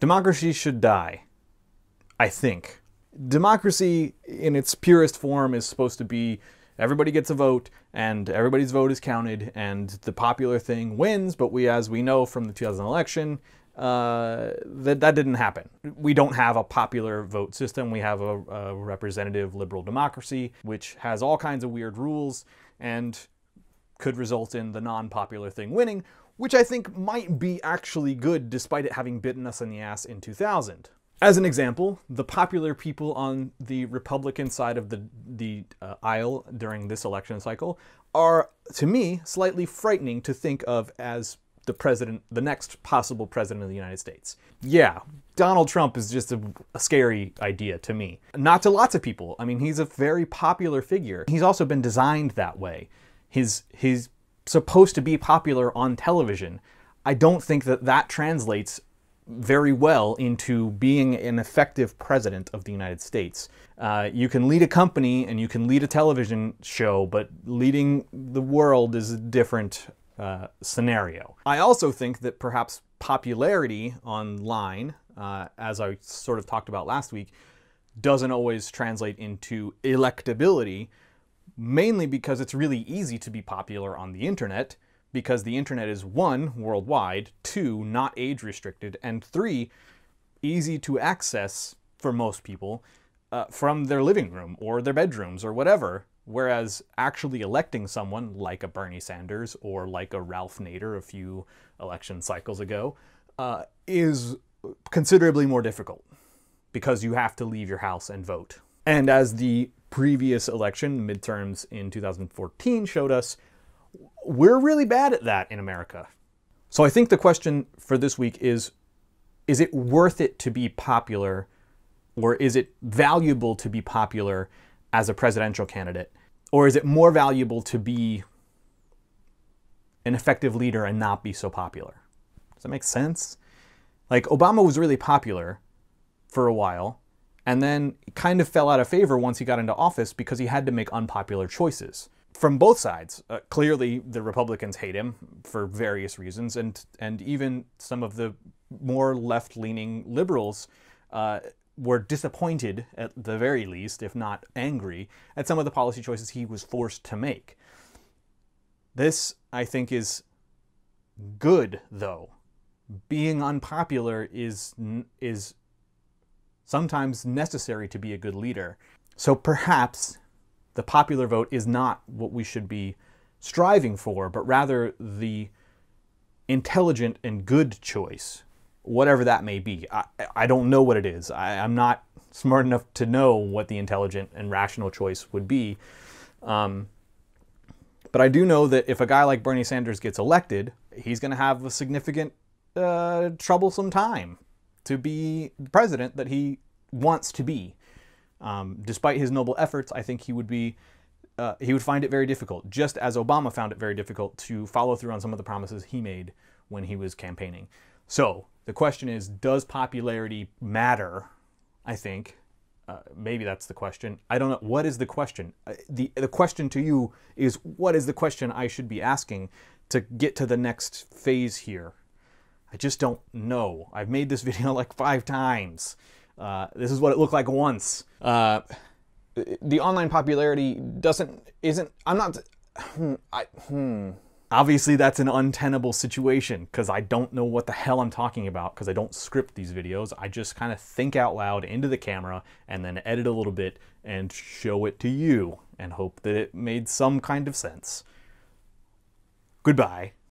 Democracy should die, I think. Democracy in its purest form is supposed to be everybody gets a vote, and everybody's vote is counted, and the popular thing wins, but we, as we know from the 2000 election, that didn't happen. We don't have a popular vote system. We have a representative liberal democracy, which has all kinds of weird rules, and could result in the non-popular thing winning, which I think might be actually good, despite it having bitten us in the ass in 2000. As an example, the popular people on the Republican side of the aisle during this election cycle are, to me, slightly frightening to think of as the president, the next possible president of the United States. Yeah, Donald Trump is just a scary idea to me. Not to lots of people. I mean, he's a very popular figure. He's also been designed that way. He's supposed to be popular on television. I don't think that translates very well into being an effective president of the United States. You can lead a company and you can lead a television show, but leading the world is a different scenario. I also think that perhaps popularity online, as I sort of talked about last week, doesn't always translate into electability, mainly because it's really easy to be popular on the internet, because the internet is, 1, worldwide, 2, not age-restricted, and 3, easy to access for most people from their living room or their bedrooms or whatever, whereas actually electing someone like a Bernie Sanders or like a Ralph Nader a few election cycles ago is considerably more difficult, because you have to leave your house and vote. And as the previous election, midterms in 2014, showed us, we're really bad at that in America. So I think the question for this week is it worth it to be popular, or is it valuable to be popular as a presidential candidate? Or is it more valuable to be an effective leader and not be so popular? Does that make sense? Like, Obama was really popular for a while, and then kind of fell out of favor once he got into office because he had to make unpopular choices. From both sides. Clearly, the Republicans hate him for various reasons, and even some of the more left-leaning liberals were disappointed, at the very least, if not angry, at some of the policy choices he was forced to make. This, I think, is good, though. Being unpopular is sometimes necessary to be a good leader. So perhaps the popular vote is not what we should be striving for, but rather the intelligent and good choice, whatever that may be. I don't know what it is. I'm not smart enough to know what the intelligent and rational choice would be. But I do know that if a guy like Bernie Sanders gets elected, he's going to have a significant, troublesome time to be the president that he wants to be. Despite his noble efforts, I think he would find it very difficult, just as Obama found it very difficult to follow through on some of the promises he made when he was campaigning. So the question is, does popularity matter? I think maybe that's the question. I don't know. What is the question? The question to you is, what is the question I should be asking to get to the next phase here? I just don't know. I've made this video like 5 times. This is what it looked like once. The online popularity obviously that's an untenable situation, because I don't know what the hell I'm talking about, because I don't script these videos. I just kind of think out loud into the camera and then edit a little bit and show it to you and hope that it made some kind of sense. Goodbye.